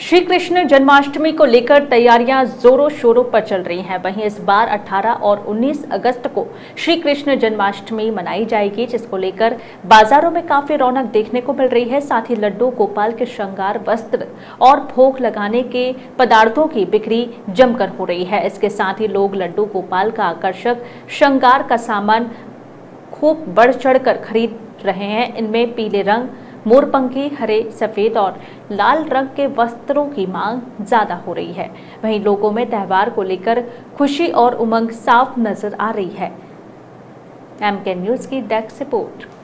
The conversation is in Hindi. श्री कृष्ण जन्माष्टमी को लेकर तैयारियां जोरों शोरों पर चल रही हैं। वहीं इस बार 18 और 19 अगस्त को श्री कृष्ण जन्माष्टमी मनाई जाएगी, जिसको लेकर बाजारों में काफी रौनक देखने को मिल रही है। साथ ही लड्डू, गोपाल के श्रृंगार, वस्त्र और भोग लगाने के पदार्थों की बिक्री जमकर हो रही है। इसके साथ ही लोग लड्डू गोपाल का आकर्षक श्रृंगार का सामान खूब बढ़ चढ़कर खरीद रहे हैं। इनमें पीले रंग, मोरपंखी, हरे, सफेद और लाल रंग के वस्त्रों की मांग ज्यादा हो रही है। वहीं लोगों में त्यौहार को लेकर खुशी और उमंग साफ नजर आ रही है। एमके न्यूज की डेस्क रिपोर्ट।